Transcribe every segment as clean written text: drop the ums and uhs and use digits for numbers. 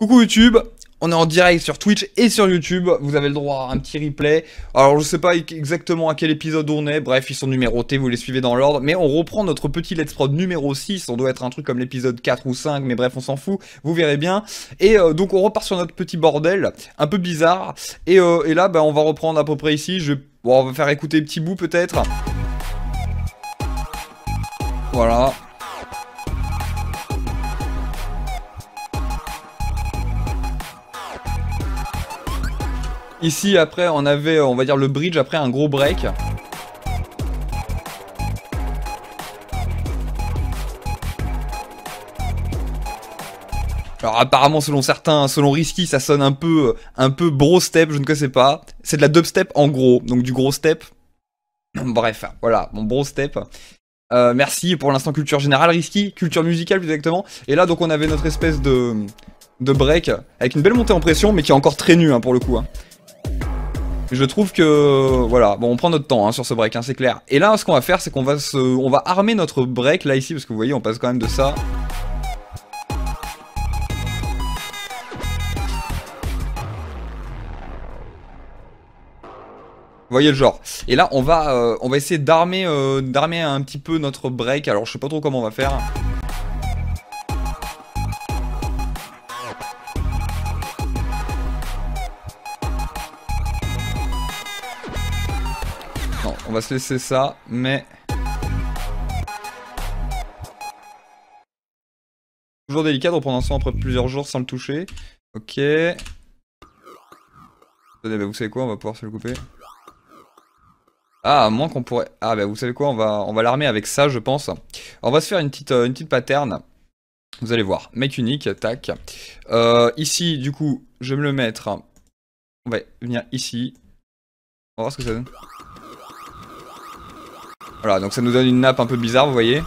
Coucou YouTube, on est en direct sur Twitch et sur YouTube, vous avez le droit à un petit replay. Alors je sais pas exactement à quel épisode on est, bref ils sont numérotés, vous les suivez dans l'ordre. Mais on reprend notre petit Let's Prod numéro 6, on doit être un truc comme l'épisode 4 ou 5, mais bref on s'en fout, vous verrez bien. Et donc on repart sur notre petit bordel, un peu bizarre, et là bah, on va reprendre à peu près ici, bon, on va faire écouter petit bout peut-être. Voilà. Ici, après, on avait, on va dire, le bridge, après un gros break. Alors apparemment, selon certains, selon Risky, ça sonne un peu bro step, je ne sais pas. C'est de la dubstep en gros, donc du gros step. Bref, voilà, mon bro step. Merci pour l'instant culture générale, Risky, culture musicale plus exactement. Et là, donc, on avait notre espèce de break, avec une belle montée en pression, mais qui est encore très nue hein, pour le coup. Hein. Je trouve que... Voilà, bon on prend notre temps hein, sur ce break, hein, c'est clair. Et là, ce qu'on va faire, c'est qu'on va on va armer notre break, là ici, parce que vous voyez, on passe quand même de ça. Vous voyez le genre. Et là, on va essayer d'armer un petit peu notre break, alors je sais pas trop comment on va faire. On va se laisser ça, mais... Toujours délicat de reprendre un son après plusieurs jours sans le toucher. Ok. Attendez, bah vous savez quoi, on va pouvoir se le couper. Ah, à moins qu'on pourrait... Ah bah vous savez quoi, on va l'armer avec ça, je pense. Alors, on va se faire une petite pattern. Vous allez voir. Mec unique, tac. Ici, du coup, je vais me le mettre. On va venir ici. On va voir ce que ça donne. Voilà, donc ça nous donne une nappe un peu bizarre, vous voyez.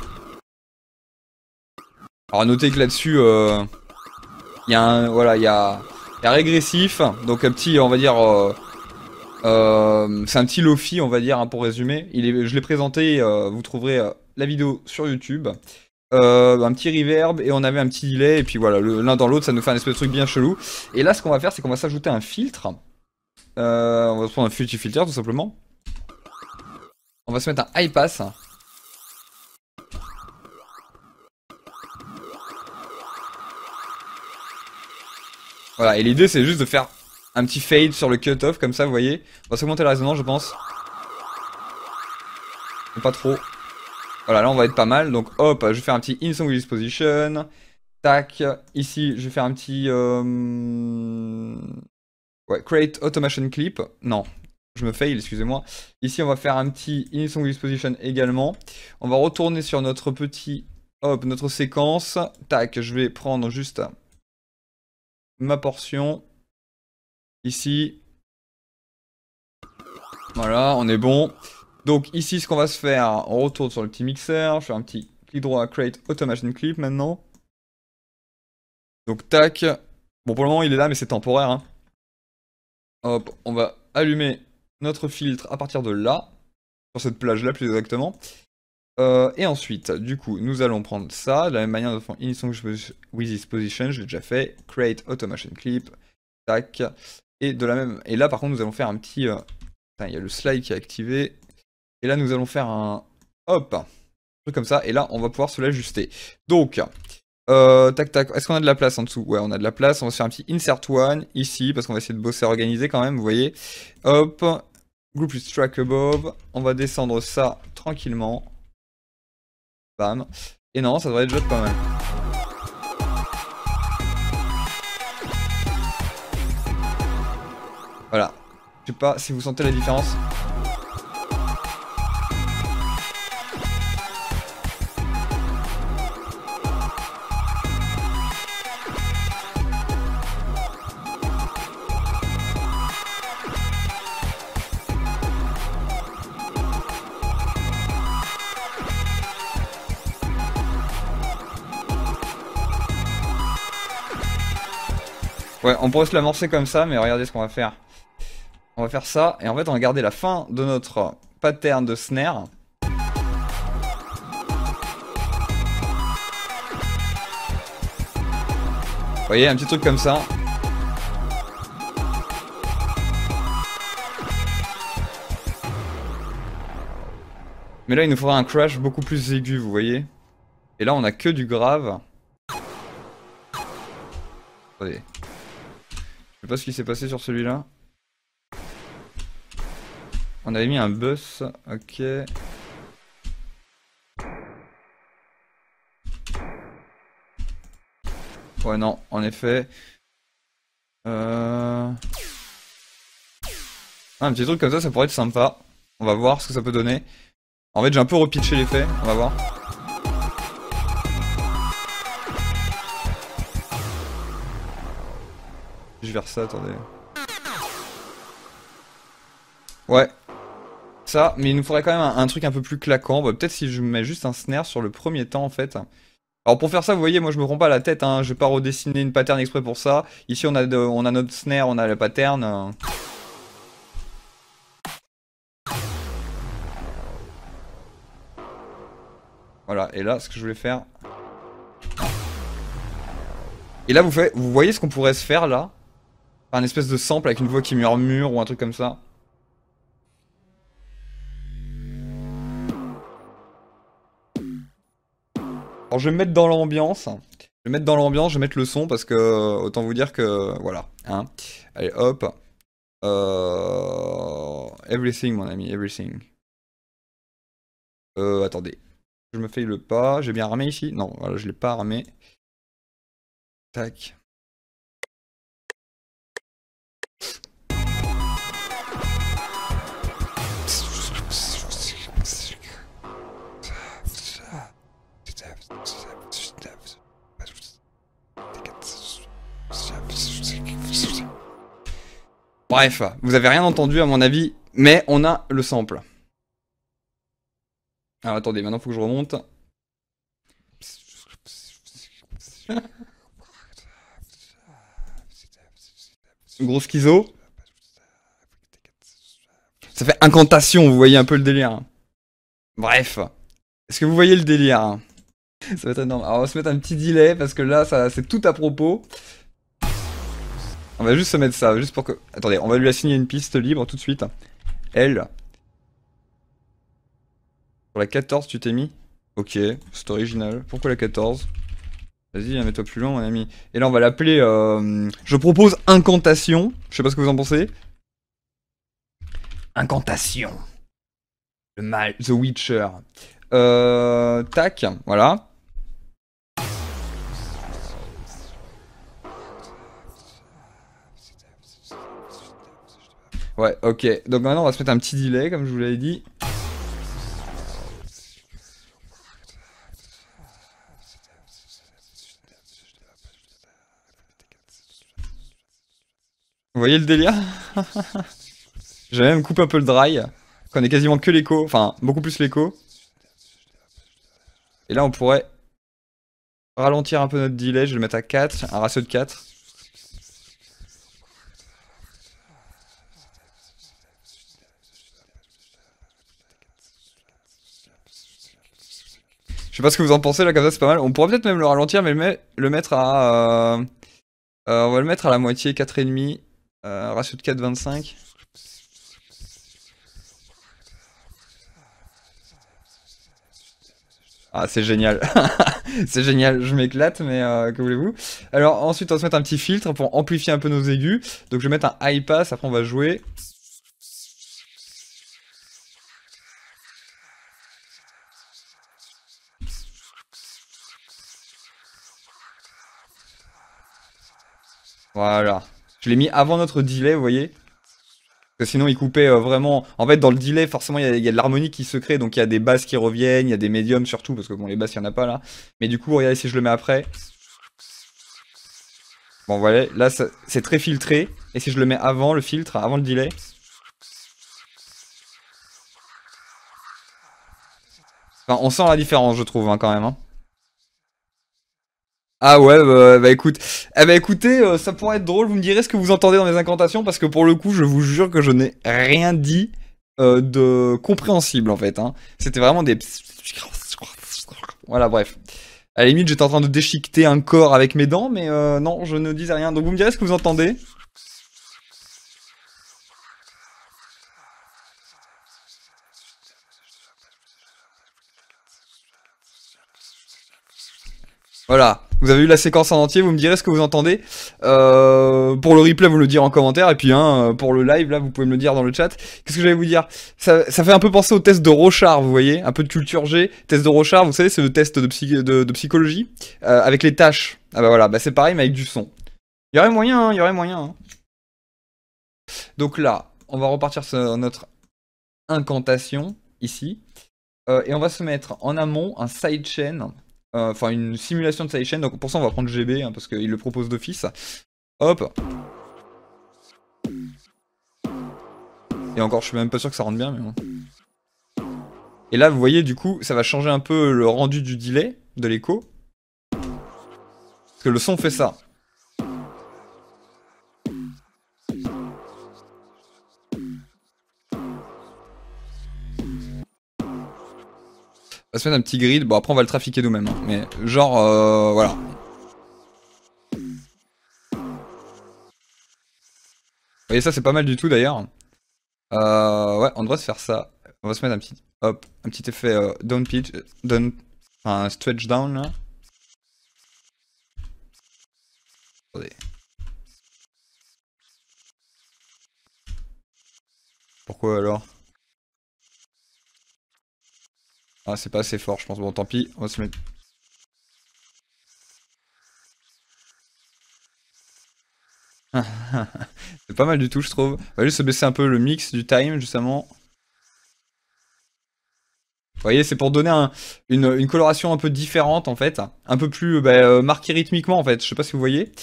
Alors notez que là-dessus, il y a un, voilà, il y a régressif, donc un petit, on va dire, c'est un petit lofi, on va dire, hein, pour résumer. Je l'ai présenté, vous trouverez la vidéo sur YouTube. Un petit reverb et on avait un petit delay et puis voilà, l'un dans l'autre, ça nous fait un espèce de truc bien chelou. Et là, ce qu'on va faire, c'est qu'on va s'ajouter un filtre. On va prendre un filter tout simplement. On va se mettre un high pass. Voilà, et l'idée c'est juste de faire un petit fade sur le cut-off comme ça, vous voyez. On va s'augmenter la résonance, je pense. Mais pas trop. Voilà, là on va être pas mal. Donc hop, je vais faire un petit in song disposition. Tac, ici je vais faire un petit... Ouais, create automation clip. Non. Je me fail, excusez-moi. Ici, on va faire un petit in song disposition également. On va retourner sur notre petit... Hop, notre séquence. Tac, je vais prendre juste ma portion. Ici. Voilà, on est bon. Donc ici, ce qu'on va se faire, on retourne sur le petit mixeur. Je fais un petit clic droit, Create Automation Clip maintenant. Donc tac. Bon, pour le moment, il est là, mais c'est temporaire. Hein. Hop, on va allumer... notre filtre à partir de là, sur cette plage là plus exactement. Et ensuite, du coup, nous allons prendre ça, de la même manière, nous allons faire In Song With This Position, je l'ai déjà fait, Create Automation Clip, tac, et de la même, et là par contre nous allons faire un petit, il y a le slide qui est activé, et là nous allons faire un, hop, un truc comme ça, et là on va pouvoir se l'ajuster. Donc, tac tac, est-ce qu'on a de la place en dessous? Ouais, on a de la place, on va se faire un petit Insert One, ici, parce qu'on va essayer de bosser organisé quand même, vous voyez, hop, Group plus track above, on va descendre ça tranquillement. Bam. Et non, ça devrait être déjà pas mal. Voilà. Je sais pas si vous sentez la différence. Ouais, on pourrait se l'amorcer comme ça, mais regardez ce qu'on va faire. On va faire ça, et en fait on va garder la fin de notre pattern de snare. Vous voyez, un petit truc comme ça. Mais là il nous faudra un crash beaucoup plus aigu, vous voyez. Et là on a que du grave. Attendez. Je sais pas ce qui s'est passé sur celui-là. On avait mis un bus, ok. Ouais non, en effet. Ah, un petit truc comme ça, ça pourrait être sympa. On va voir ce que ça peut donner. En fait j'ai un peu repitché l'effet, on va voir. Je vais vers ça, attendez. Ouais. Ça, mais il nous faudrait quand même un truc un peu plus claquant. Bah, peut-être si je mets juste un snare sur le premier temps en fait. Alors pour faire ça, vous voyez, moi je me prends pas la tête, hein. Je vais pas redessiner une pattern exprès pour ça. Ici on a notre snare, on a la pattern. Voilà, et là, ce que je voulais faire... Et là, vous voyez ce qu'on pourrait se faire, là? Un espèce de sample avec une voix qui murmure ou un truc comme ça. Alors, je vais me mettre dans l'ambiance. Je vais me mettre dans l'ambiance, je vais mettre le son, parce que... Autant vous dire que... Voilà, hein. Allez, hop. Everything, mon ami, everything. Attendez. Je me fais le pas, j'ai bien ramé ici. Non, voilà, je l'ai pas ramé. Tac. Bref, vous avez rien entendu à mon avis, mais on a le sample. Alors attendez, maintenant faut que je remonte. Gros schizo. Ça fait incantation, vous voyez un peu le délire. Bref. Est-ce que vous voyez le délire? Ça va être énorme. Alors on va se mettre un petit delay parce que là c'est tout à propos. On va juste se mettre ça, juste pour que... Attendez, on va lui assigner une piste libre tout de suite. Elle. Pour la 14 tu t'es mis? Ok, c'est original. Pourquoi la 14? Vas-y, mets-toi plus loin mon ami. Et là on va l'appeler... Je propose incantation. Je sais pas ce que vous en pensez. Incantation. Le mal... The Witcher. Tac, voilà. Ouais, ok. Donc maintenant on va se mettre un petit delay comme je vous l'avais dit. Vous voyez le délire? J'avais même coupé un peu le dry, qu'on est quasiment que l'écho, enfin beaucoup plus l'écho. Et là on pourrait ralentir un peu notre delay, je vais le mettre à 4, un ratio de 4. Je sais pas ce que vous en pensez là, comme ça c'est pas mal. On pourrait peut-être même le ralentir mais le mettre à... on va le mettre à la moitié, 4,5. Ratio de 4, 25. Ah, c'est génial. C'est génial, je m'éclate, mais que voulez-vous? Alors, ensuite, on va se mettre un petit filtre pour amplifier un peu nos aigus. Donc, je vais mettre un high pass, après, on va jouer. Voilà. Je l'ai mis avant notre delay, vous voyez. Parce que sinon, il coupait vraiment... En fait, dans le delay, forcément, il y a de l'harmonie qui se crée. Donc, il y a des basses qui reviennent, il y a des médiums surtout. Parce que, bon, les basses, il n'y en a pas, là. Mais du coup, regardez si je le mets après. Bon, voilà. Là, c'est très filtré. Et si je le mets avant le filtre, avant le delay... Enfin, on sent la différence, je trouve, hein, quand même, hein. Ah ouais, bah écoute, eh bah écoutez, ça pourrait être drôle, vous me direz ce que vous entendez dans mes incantations, parce que pour le coup, je vous jure que je n'ai rien dit de compréhensible en fait, hein. C'était vraiment des... Voilà, bref. À la limite, j'étais en train de déchiqueter un corps avec mes dents, mais non, je ne disais rien. Donc vous me direz ce que vous entendez. Voilà, vous avez eu la séquence en entier, vous me direz ce que vous entendez. Pour le replay, vous me le direz en commentaire, et puis hein, pour le live, là, vous pouvez me le dire dans le chat. Qu'est-ce que j'allais vous dire, ça fait un peu penser au test de Rorschach, vous voyez, un peu de culture G. Test de Rorschach, vous savez, c'est le test de psychologie, avec les tâches. Ah bah voilà, bah c'est pareil, mais avec du son. Il y aurait moyen, hein, il y aurait moyen. Hein. Donc là, on va repartir sur notre incantation, ici. Et on va se mettre en amont un sidechain. Enfin une simulation de sidechain, donc pour ça on va prendre GB hein, parce qu'il le propose d'office. Hop. Et encore je suis même pas sûr que ça rentre bien mais bon. Et là vous voyez du coup ça va changer un peu le rendu du delay, de l'écho. Parce que le son fait ça. On va se mettre un petit grid, bon après on va le trafiquer nous-mêmes, hein. Mais genre voilà. Vous voyez ça c'est pas mal du tout d'ailleurs. Ouais on devrait se faire ça, on va se mettre un petit, hop, un petit effet down pitch, down, enfin stretch down là. Attendez. Pourquoi alors? Ah c'est pas assez fort je pense, bon tant pis, on va se mettre... c'est pas mal du tout je trouve, on va juste se baisser un peu le mix du time justement. Vous voyez c'est pour donner une coloration un peu différente en fait, un peu plus bah, marquée rythmiquement en fait, je sais pas si vous voyez.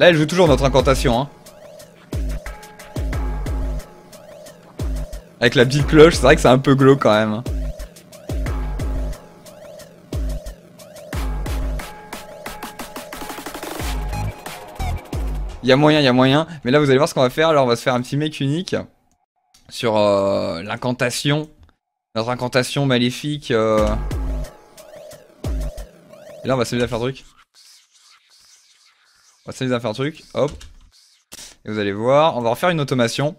Là, elle joue toujours notre incantation, hein. Avec la petite cloche, c'est vrai que c'est un peu glauque quand même. Il y a moyen, mais là vous allez voir ce qu'on va faire. Alors, on va se faire un petit make unique sur l'incantation, notre incantation maléfique. Et là, on va s'amuser à faire un truc. On va s'amuser à faire un truc, hop, et vous allez voir, on va refaire une automation.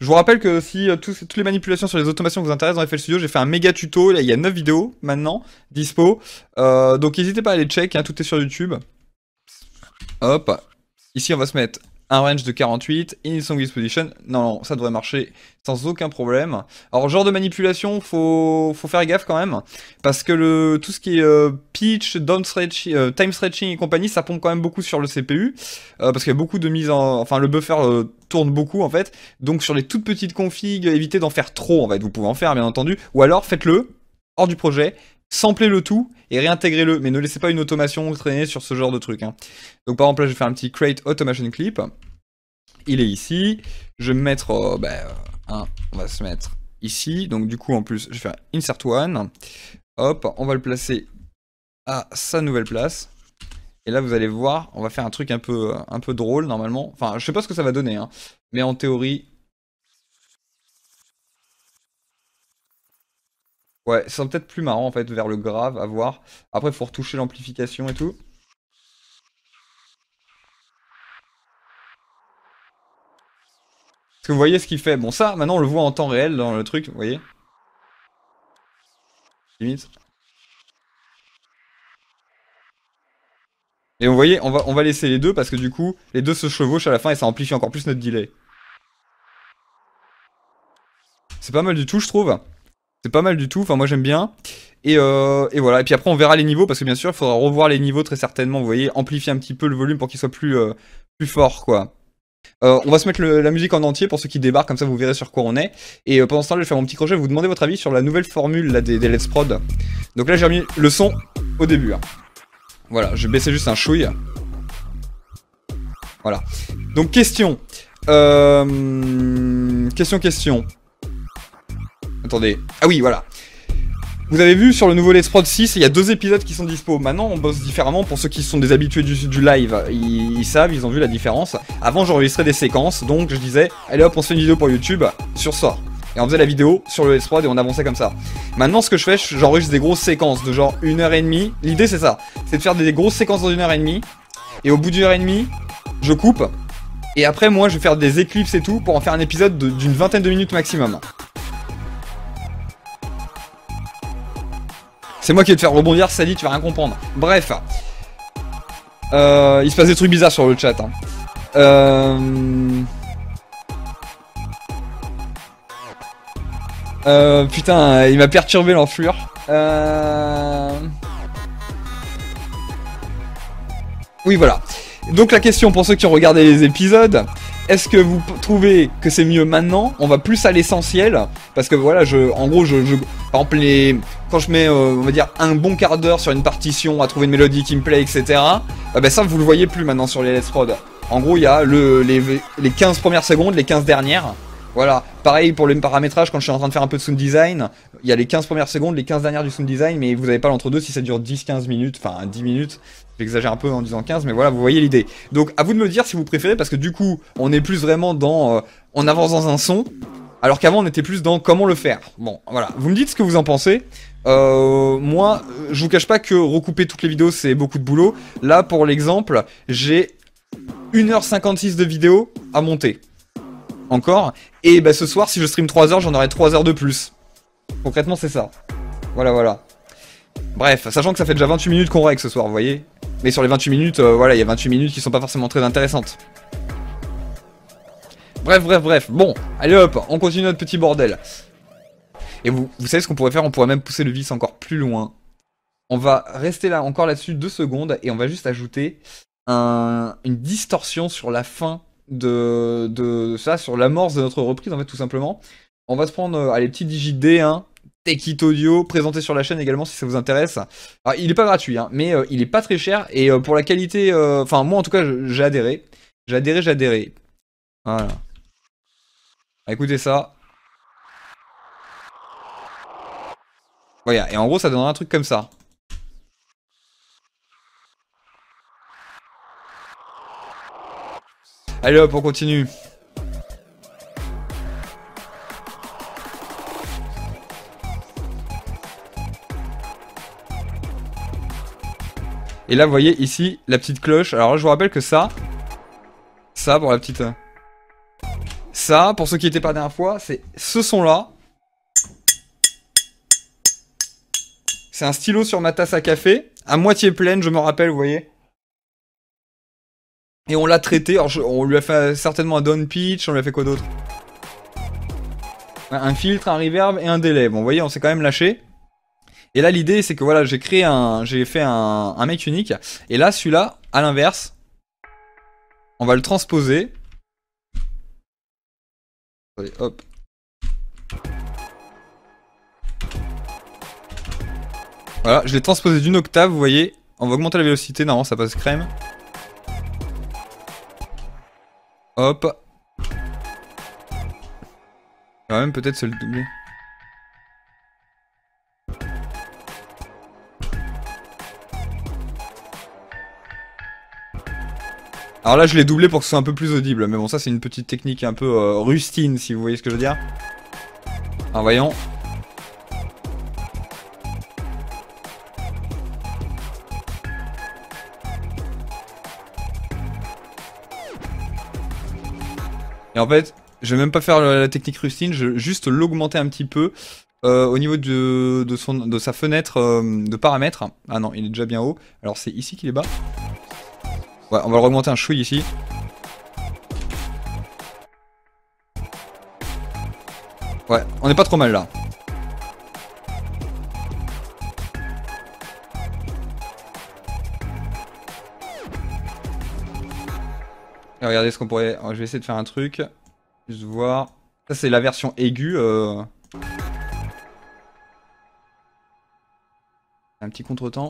Je vous rappelle que si toutes les manipulations sur les automations vous intéressent dans FL Studio, j'ai fait un méga tuto, là il y a 9 vidéos maintenant, dispo. Donc n'hésitez pas à aller check, hein, tout est sur YouTube. Hop, ici on va se mettre un range de 48, in song disposition, non ça devrait marcher sans aucun problème. Alors genre de manipulation, faut faire gaffe quand même, parce que tout ce qui est pitch, down stretching, time stretching et compagnie, ça pompe quand même beaucoup sur le CPU, parce qu'il y a beaucoup de mise en... Enfin le buffer tourne beaucoup en fait, donc sur les toutes petites configs, évitez d'en faire trop en fait, vous pouvez en faire bien entendu, ou alors faites-le hors du projet, samplez le tout et réintégrez-le, mais ne laissez pas une automation traîner sur ce genre de truc. Hein. Donc par exemple là je vais faire un petit create automation clip, il est ici, je vais me mettre, on va se mettre ici, donc du coup en plus je vais faire insert one, hop, on va le placer à sa nouvelle place, et là vous allez voir, on va faire un truc un peu drôle normalement, enfin je sais pas ce que ça va donner, hein, mais en théorie... Ouais, ça sera peut-être plus marrant en fait vers le grave, à voir. Après, faut retoucher l'amplification et tout. Parce que vous voyez ce qu'il fait. Bon, ça, maintenant on le voit en temps réel dans le truc, vous voyez. Limite. Et vous voyez, on va laisser les deux parce que du coup, les deux se chevauchent à la fin et ça amplifie encore plus notre delay. C'est pas mal du tout, je trouve. C'est pas mal du tout, enfin moi j'aime bien, et voilà, et puis après on verra les niveaux, parce que bien sûr il faudra revoir les niveaux très certainement, vous voyez, amplifier un petit peu le volume pour qu'il soit plus fort quoi. On va se mettre la musique en entier pour ceux qui débarquent, comme ça vous verrez sur quoi on est, et pendant ce temps là je vais faire mon petit crochet, vous demander votre avis sur la nouvelle formule là, des Let's Prod. Donc là j'ai remis le son au début, hein. Voilà, je vais baisser juste un chouille. Voilà, donc question, attendez, ah oui voilà, Vous avez vu sur le nouveau Let's Prod 6, il y a 2 épisodes qui sont dispo. Maintenant on bosse différemment pour ceux qui sont des habitués du live. Ils savent, ils ont vu la différence. Avant j'enregistrais des séquences, donc je disais allez hop on se fait une vidéo pour YouTube sur ça. Et on faisait la vidéo sur le Let's Prod et on avançait comme ça. Maintenant ce que je fais, j'enregistre des grosses séquences de genre 1h30. L'idée c'est ça, c'est de faire des grosses séquences dans 1h30. Et au bout d'une 1h30, je coupe. Et après moi je vais faire des éclipses et tout pour en faire un épisode d'une 20aine de minutes maximum. C'est moi qui vais te faire rebondir, ça dit, tu vas rien comprendre. Bref. Il se passe des trucs bizarres sur le chat. Hein. Putain, il m'a perturbé l'enflure. Oui, voilà. Donc la question pour ceux qui ont regardé les épisodes... Est-ce que vous trouvez que c'est mieux maintenant? On va plus à l'essentiel, parce que voilà, par exemple, quand je mets, on va dire, un bon quart d'heure sur une partition, à trouver une mélodie qui me plaît, etc., bah ça, vous le voyez plus maintenant sur les Let's Prod. En gros, il y a les 15 premières secondes, les 15 dernières, voilà. Pareil pour le paramétrage, quand je suis en train de faire un peu de sound design, il y a les 15 premières secondes, les 15 dernières du sound design, mais vous n'avez pas l'entre-deux si ça dure 10-15 minutes, enfin 10 minutes. J'exagère un peu en disant 15, mais voilà, vous voyez l'idée. Donc, à vous de me dire si vous préférez, parce que du coup, on est plus vraiment dans... on avance dans un son, alors qu'avant, on était plus dans comment le faire. Bon, voilà, vous me dites ce que vous en pensez. Moi, je vous cache pas que recouper toutes les vidéos, c'est beaucoup de boulot. Là, pour l'exemple, j'ai 1h56 de vidéo à monter. Encore. Et bah, ce soir, si je stream 3h, j'en aurai 3h de plus. Concrètement, c'est ça. Voilà, voilà. Bref, sachant que ça fait déjà 28 minutes qu'on règle ce soir, vous voyez. Mais sur les 28 minutes, voilà, il y a 28 minutes qui sont pas forcément très intéressantes. Bref. Bon, allez hop, on continue notre petit bordel. Et vous savez ce qu'on pourrait faire? On pourrait même pousser le vice encore plus loin. On va rester là, encore là-dessus 2 secondes, et on va juste ajouter une distorsion sur la fin de ça, sur l'amorce de notre reprise, en fait, tout simplement. On va se prendre, allez, petit DigitD, hein. Tek'It Audio, présenté sur la chaîne également si ça vous intéresse. Alors, il est pas gratuit, hein, mais il est pas très cher. Et pour la qualité, enfin moi en tout cas j'ai adhéré. J'ai adhéré. Voilà. Écoutez ça. Voilà, et en gros ça donnera un truc comme ça. Allez hop, on continue. Et là, vous voyez ici la petite cloche. Alors là, je vous rappelle que ça pour la petite, ça pour ceux qui n'étaient pas la dernière fois, c'est ce son-là. C'est un stylo sur ma tasse à café, à moitié pleine, je me rappelle, vous voyez. Et on l'a traité. Alors on lui a fait certainement un down pitch. On lui a fait quoi d'autre? Un filtre, un reverb et un délai. Bon, vous voyez, on s'est quand même lâché. Et là l'idée c'est que voilà, j'ai créé j'ai fait un mec unique, et là celui-là, à l'inverse, on va le transposer. Allez, hop. Voilà, je l'ai transposé d'une octave, vous voyez, on va augmenter la vélocité, normalement ça passe crème. Hop. On va même peut-être se le doubler. Alors là je l'ai doublé pour que ce soit un peu plus audible, mais bon ça c'est une petite technique un peu rustine si vous voyez ce que je veux dire. Alors voyons. Et en fait, je vais même pas faire la technique rustine, je vais juste l'augmenter un petit peu au niveau de sa fenêtre de paramètres. Ah non, il est déjà bien haut, alors c'est ici qu'il est bas. Ouais, on va le remonter un chouille ici. Ouais, on est pas trop mal là. Et regardez ce qu'on pourrait... Je vais essayer de faire un truc. Juste voir... Ça c'est la version aiguë. Un petit contretemps.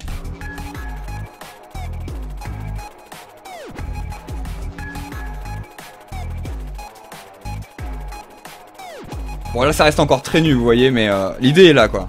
Bon là ça reste encore très nu, vous voyez, mais l'idée est là quoi.